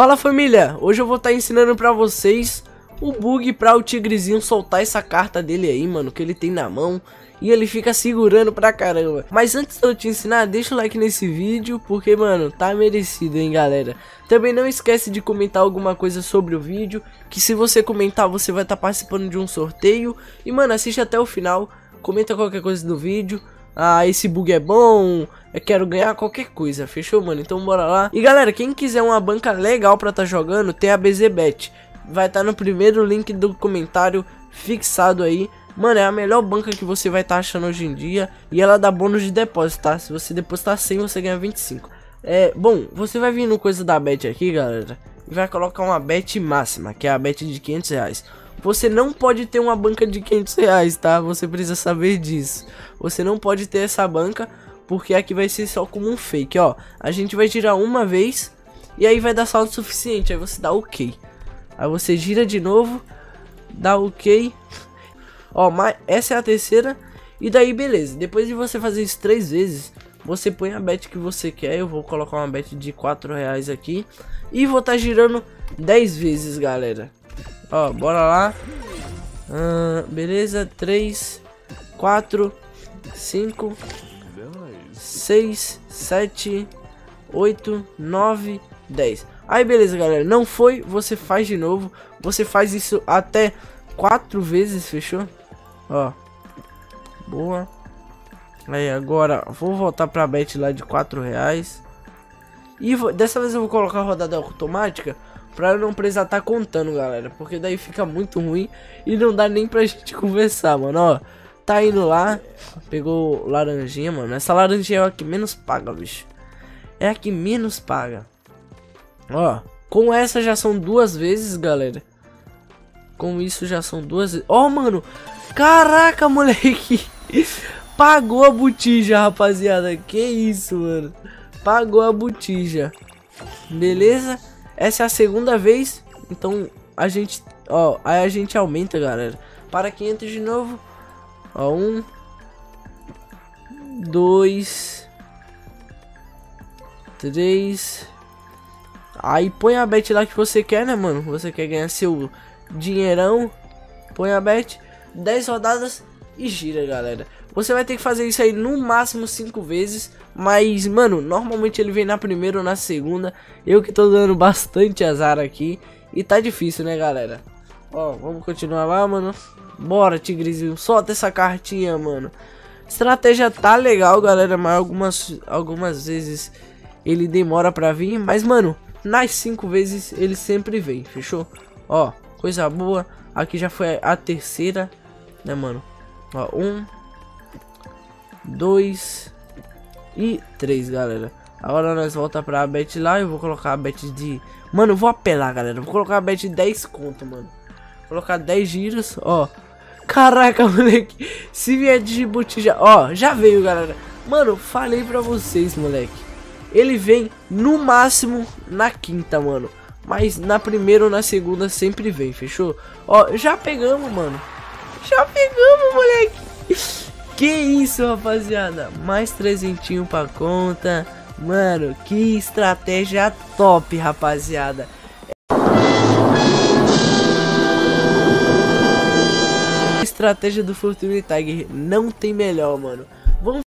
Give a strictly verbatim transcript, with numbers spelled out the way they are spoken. Fala família, hoje eu vou estar ensinando pra vocês o bug pra o tigrezinho soltar essa carta dele aí, mano, que ele tem na mão e ele fica segurando pra caramba. Mas antes de eu te ensinar, deixa o like nesse vídeo, porque, mano, tá merecido, hein, galera. Também não esquece de comentar alguma coisa sobre o vídeo, que se você comentar você vai estar participando de um sorteio. E, mano, assiste até o final, comenta qualquer coisa do vídeo. Ah, esse bug é bom, eu quero ganhar qualquer coisa, fechou, mano? Então bora lá. E galera, quem quiser uma banca legal pra tá jogando, tem a B Z Bet. Vai estar tá no primeiro link do comentário fixado aí. Mano, é a melhor banca que você vai estar tá achando hoje em dia. E ela dá bônus de depósito, tá? Se você depositar cem, você ganha vinte e cinco. É, bom, você vai vir no coisa da bet aqui, galera, e vai colocar uma bet máxima, que é a bet de quinhentos reais. Você não pode ter uma banca de quinhentos reais, tá? Você precisa saber disso. Você não pode ter essa banca, porque aqui vai ser só como um fake, ó. A gente vai girar uma vez e aí vai dar saldo suficiente, aí você dá ok. Aí você gira de novo, dá ok. Ó, mas essa é a terceira. E daí beleza, depois de você fazer isso três vezes, você põe a bet que você quer. Eu vou colocar uma bet de quatro reais aqui e vou estar tá girando dez vezes, galera. Ó, bora lá. Ah, beleza, três, quatro, cinco, seis, sete, oito, nove, dez. Aí beleza, galera, não foi, você faz de novo. Você faz isso até quatro vezes, fechou? Ó, boa. Aí agora vou voltar pra bet lá de quatro reais. E vou, dessa vez eu vou colocar a rodada automática, pra eu não precisar tá contando, galera, porque daí fica muito ruim e não dá nem pra gente conversar, mano. Ó, tá indo lá, pegou laranjinha, mano. Essa laranjinha é a que menos paga, bicho. É a que menos paga. Ó, com essa já são duas vezes, galera. Com isso já são duas vezes. Ó, mano, caraca, moleque. Pagou a botija, rapaziada. Que isso, mano. Pagou a botija. Beleza? Essa é a segunda vez, então a gente, ó, aí a gente aumenta, galera, para quinhentos de novo, ó, um, dois, três, aí põe a bet lá que você quer, né, mano, você quer ganhar seu dinheirão, põe a bet, dez rodadas e gira, galera. Você vai ter que fazer isso aí no máximo cinco vezes. Mas, mano, normalmente ele vem na primeira ou na segunda. Eu que tô dando bastante azar aqui. E tá difícil, né, galera? Ó, vamos continuar lá, mano. Bora, tigrezinho, solta essa cartinha, mano. Estratégia tá legal, galera, mas algumas, algumas vezes ele demora pra vir. Mas, mano, nas cinco vezes ele sempre vem, fechou? Ó, coisa boa. Aqui já foi a terceira, né, mano? Ó, um... dois e três, galera. Agora nós volta pra bet lá. Eu vou colocar a bet de... Mano, eu vou apelar, galera. Vou colocar a bet de dez conto, mano. Vou colocar dez giros, ó. Caraca, moleque. Se vier de botija... Ó, já veio, galera. Mano, falei pra vocês, moleque. Ele vem no máximo na quinta, mano. Mas na primeira ou na segunda sempre vem, fechou? Ó, já pegamos, mano. Já pegamos, moleque. Que isso, rapaziada, mais trezentinho pra conta, mano, que estratégia top, rapaziada. Estratégia do Fortune Tiger não tem melhor, mano. Vamos